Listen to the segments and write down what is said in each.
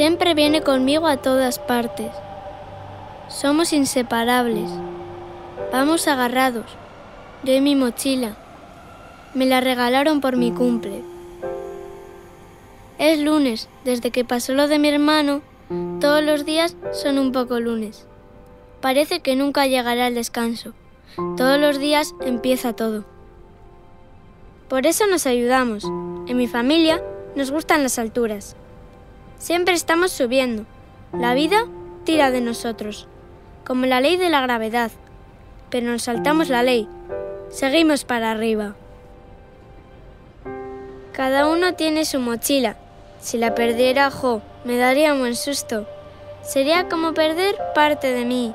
Siempre viene conmigo a todas partes. Somos inseparables. Vamos agarrados. Yo y mi mochila. Me la regalaron por mi cumple. Es lunes. Desde que pasó lo de mi hermano, todos los días son un poco lunes. Parece que nunca llegará el descanso. Todos los días empieza todo. Por eso nos ayudamos. En mi familia nos gustan las alturas. Siempre estamos subiendo. La vida tira de nosotros, como la ley de la gravedad. Pero nos saltamos la ley. Seguimos para arriba. Cada uno tiene su mochila. Si la perdiera, ¡jo!, me daría un buen susto. Sería como perder parte de mí.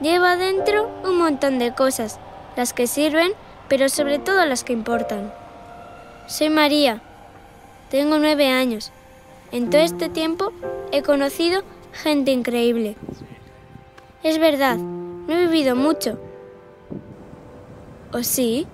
Llevo adentro un montón de cosas, las que sirven, pero sobre todo las que importan. Soy María. Tengo 9 años. En todo este tiempo he conocido gente increíble. Es verdad, no he vivido mucho. ¿O sí?